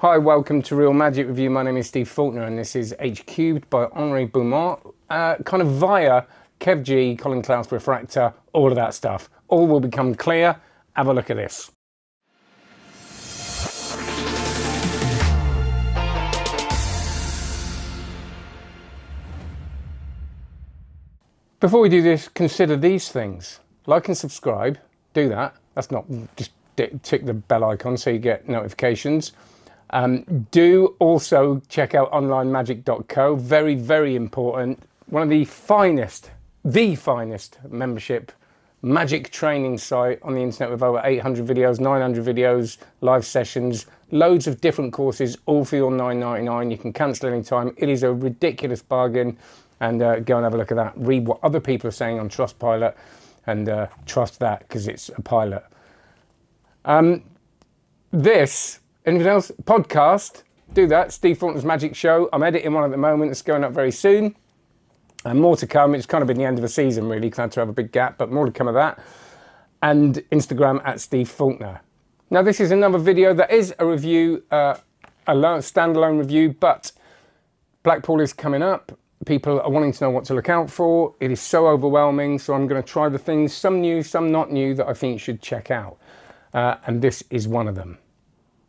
Hi, welcome to Real Magic Review. My name is Steve Faulkner and this is H Cubed by Henri Beaumont, kind of via KevG, Colin Clough's Refractor, all of that stuff. All will become clear. Have a look at this. Before we do this, consider these things. Like and subscribe, do that. That's not, just tick the bell icon so you get notifications. Do also check out onlinemagic.co, very, very important. One of the finest membership magic training site on the internet with over 800 videos, 900 videos, live sessions, loads of different courses, all for your $9.99. You can cancel anytime. It is a ridiculous bargain. And go and have a look at that. Read what other people are saying on Trustpilot and trust that because it's a pilot. This, anything else? Podcast, do that. Steve Faulkner's Magic Show. I'm editing one at the moment. It's going up very soon. And more to come. It's kind of been the end of the season, really. Glad to have a big gap, but more to come of that. And Instagram at Steve Faulkner. Now, this is another video that is a review, a standalone review, but Blackpool is coming up. People are wanting to know what to look out for. It is so overwhelming, so I'm going to try the things, some new, some not new, that I think you should check out. And this is one of them.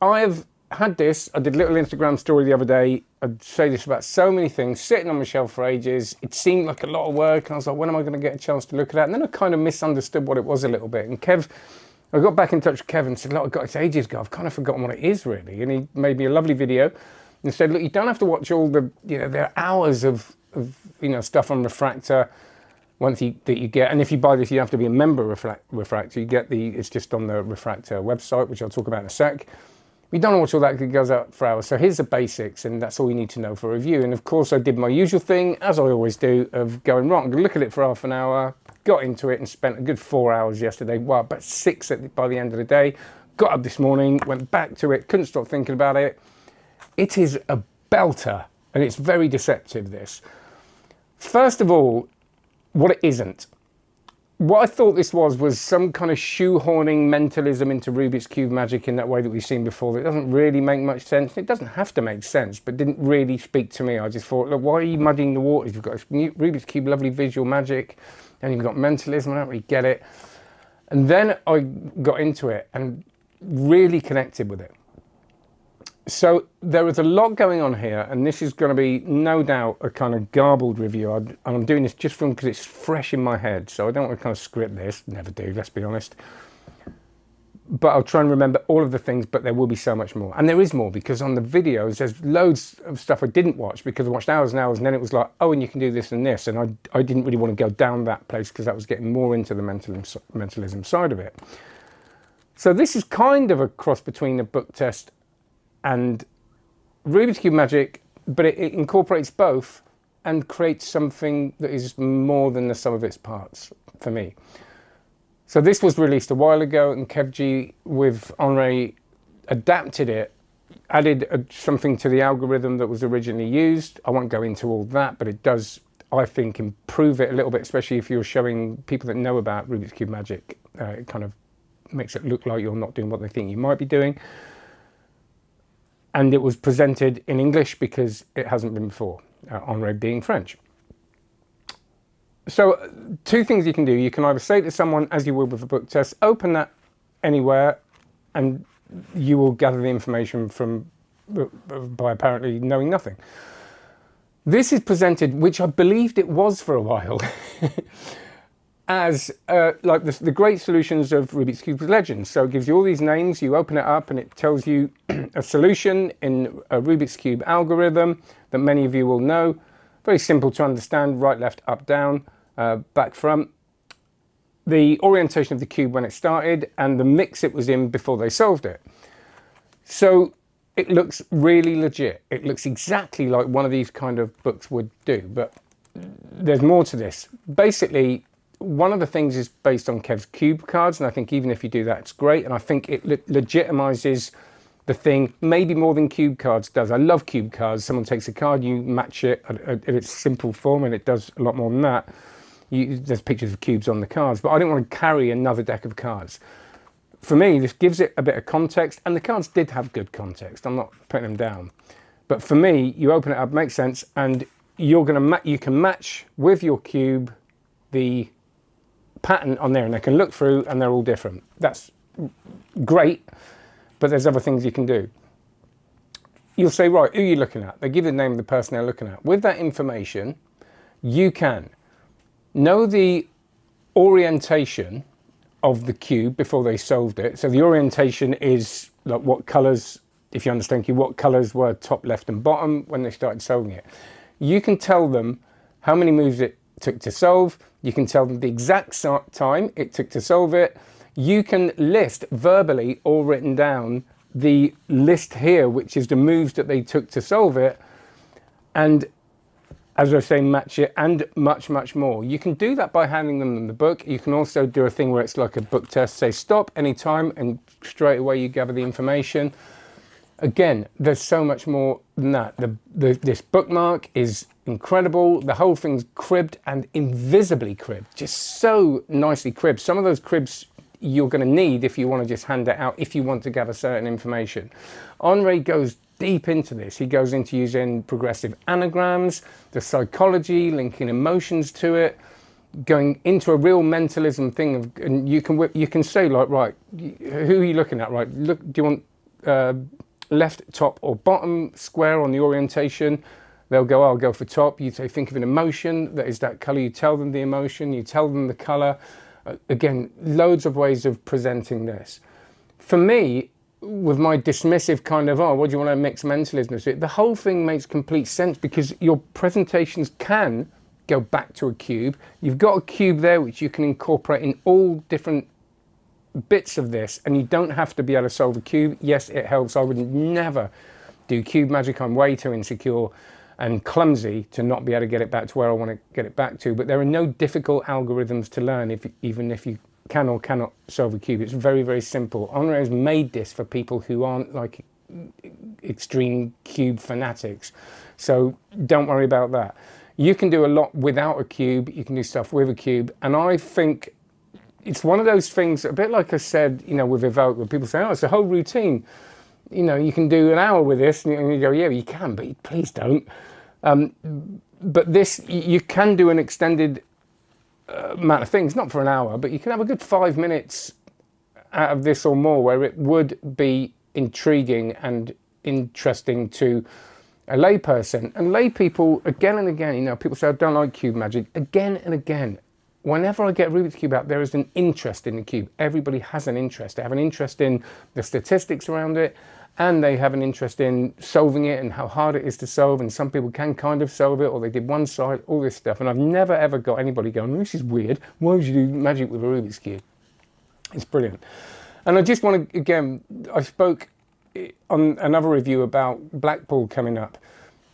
I have had this. I did a little Instagram story the other day. I'd say this about so many things, sitting on my shelf for ages. It seemed like a lot of work, and I was like, when am I going to get a chance to look at that? And then I kind of misunderstood what it was a little bit. And Kev, I got back in touch with Kev and said, look, I got it ages ago. I've kind of forgotten what it is, really. And he made me a lovely video. And said, look, you don't have to watch all the, you know, there are hours of you know, stuff on Refractor that you get. And if you buy this, you have to be a member of Refractor. You get the, it's just on the Refractor website, which I'll talk about in a sec. We don't watch all that because it goes out for hours. So here's the basics, and that's all you need to know for a review. And of course, I did my usual thing, as I always do, of going wrong. Look at it for half an hour, got into it, and spent a good 4 hours yesterday. Well, about six by the end of the day. Got up this morning, went back to it, couldn't stop thinking about it. It is a belter, and it's very deceptive, this. First of all, what it isn't. What I thought this was some kind of shoehorning mentalism into Rubik's Cube magic in that way that we've seen before. That doesn't really make much sense. It doesn't have to make sense, but didn't really speak to me. I just thought, look, why are you muddying the waters? You've got Rubik's Cube, lovely visual magic, and you've got mentalism. I don't really get it. And then I got into it and really connected with it. So there is a lot going on here, and this is going to be, no doubt, a kind of garbled review. I'm doing this just because it's fresh in my head, so I don't want to kind of script this. Never do, let's be honest. But I'll try and remember all of the things, but there will be so much more. And there is more, because on the videos, there's loads of stuff I didn't watch, because I watched hours and hours, and then it was like, oh, and you can do this and this. And I didn't really want to go down that place, because that was getting more into the mentalism side of it. So this is kind of a cross between a book test and Rubik's Cube magic, but it incorporates both and creates something that is more than the sum of its parts for me. So this was released a while ago, and KevG with Henri adapted it, added something to the algorithm that was originally used. I won't go into all that, but it does, I think, improve it a little bit, especially if you're showing people that know about Rubik's Cube magic. It kind of makes it look like you're not doing what they think you might be doing. And it was presented in English because it hasn't been before, Henri being French. So two things you can do. You can either say to someone, as you would with a book test, open that anywhere, and you will gather the information from by apparently knowing nothing. This is presented, which I believed it was for a while, as like the great solutions of Rubik's Cube Legends. So it gives you all these names, you open it up, and it tells you a solution in a Rubik's Cube algorithm that many of you will know. Very simple to understand, right, left, up, down, back, front. The orientation of the cube when it started, and the mix it was in before they solved it. So it looks really legit. It looks exactly like one of these kind of books would do, but there's more to this. Basically, one of the things is based on Kev's cube cards, and I think even if you do that, it's great. And I think it legitimizes the thing maybe more than cube cards does. I love cube cards. Someone takes a card, you match it in its simple form, and it does a lot more than that. There's pictures of cubes on the cards, but I didn't want to carry another deck of cards. for me, this gives it a bit of context, and the cards did have good context. I'm not putting them down. But for me, you open it up, makes sense, and you're going to you can match with your cube the pattern on there, and they can look through, and they're all different. That's great, but there's other things you can do. You'll say, right, who are you looking at? They give you the name of the person they're looking at. With that information, you can know the orientation of the cube before they solved it. So the orientation is like what colors, if you understand cube, what colors were top, left and bottom when they started solving it. You can tell them how many moves it took to solve. You can tell them the exact time it took to solve it. You can list verbally or written down the list here, which is the moves that they took to solve it. And as I say, match it, and much, much more. You can do that by handing them the book. You can also do a thing where it's like a book test, say stop anytime, and straight away you gather the information. Again, there's so much more than that. This bookmark is incredible. The whole thing's cribbed and invisibly cribbed, just so nicely cribbed. Some of those cribs you're gonna need if you wanna just hand it out, if you want to gather certain information. Henri goes deep into this. He goes into using progressive anagrams, the psychology, linking emotions to it, going into a real mentalism thing of, and you can say like, right, who are you looking at? Right, look, do you want left, top or bottom square on the orientation? They'll go, I'll go for top. You say, think of an emotion that is that color. You tell them the emotion, you tell them the color. Again, loads of ways of presenting this. For me, with my dismissive kind of, oh, what do you want to mix mentalism with? The whole thing makes complete sense because your presentations can go back to a cube. You've got a cube there which you can incorporate in all different bits of this, and you don't have to be able to solve a cube. Yes, it helps. I would never do cube magic. I'm way too insecure and clumsy to not be able to get it back to where I want to get it back to, but there are no difficult algorithms to learn, even if you can or cannot solve a cube. It's very, very simple. Henri has made this for people who aren't like extreme cube fanatics, so don't worry about that. You can do a lot without a cube, you can do stuff with a cube, and I think it's one of those things, a bit like I said, you know, with Evoque, where people say, oh, it's a whole routine. You know, you can do an hour with this, and you go, yeah, you can, but please don't. But this, you can do an extended amount of things, not for an hour, but you can have a good 5 minutes out of this or more where it would be intriguing and interesting to a layperson. And lay people, again and again, you know, people say, I don't like cube magic. Again and again, whenever I get Rubik's Cube out, there is an interest in the cube. Everybody has an interest. They have an interest in the statistics around it, and they have an interest in solving it and how hard it is to solve, and some people can kind of solve it, or they did one side, all this stuff. And I've never ever got anybody going, this is weird, why would you do magic with a Rubik's Cube? It's brilliant. And I just want to, again, I spoke on another review about Blackpool coming up.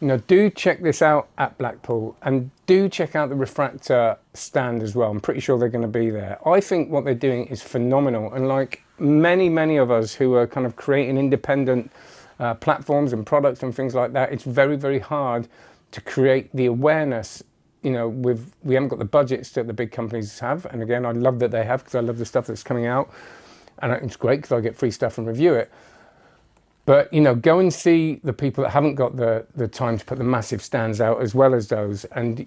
You know, do check this out at Blackpool, and do check out the Refractor stand as well. I'm pretty sure they're going to be there. I think what they're doing is phenomenal, and like many, many of us who are kind of creating independent platforms and products and things like that, it's very, very hard to create the awareness. You know, we haven't got the budgets that the big companies have, and again, I love that they have because I love the stuff that's coming out, and it's great because I get free stuff and review it. But, you know, go and see the people that haven't got the time to put the massive stands out as well as those. And,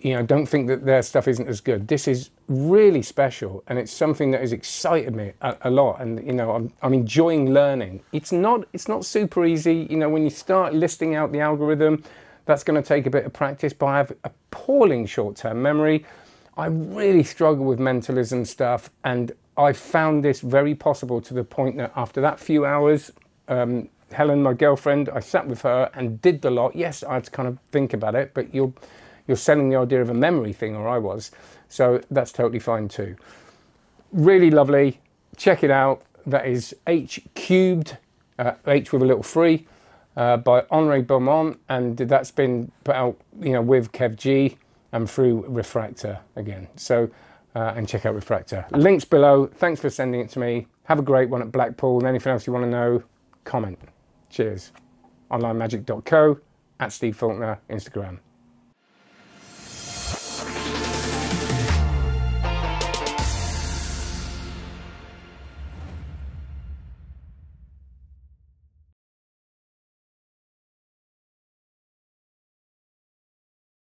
you know, don't think that their stuff isn't as good. This is really special, and it's something that has excited me a lot. And, you know, I'm enjoying learning. It's not super easy. You know, when you start listing out the algorithm, that's going to take a bit of practice, but I have appalling short-term memory. I really struggle with mentalism stuff, and I found this very possible to the point that after that few hours, Helen, my girlfriend, I sat with her and did the lot. Yes, I had to kind of think about it, but you're selling the idea of a memory thing, or I was, so that's totally fine too. Really lovely. Check it out. That is H Cubed, H with a little 3, by Henri Beaumont, and that's been put out, you know, with KevG and through Refractor again. So and check out Refractor. Links below. Thanks for sending it to me. Have a great one at Blackpool, and anything else you want to know, comment. Cheers. onlinemagic.co, @SteveFaulkner, Instagram.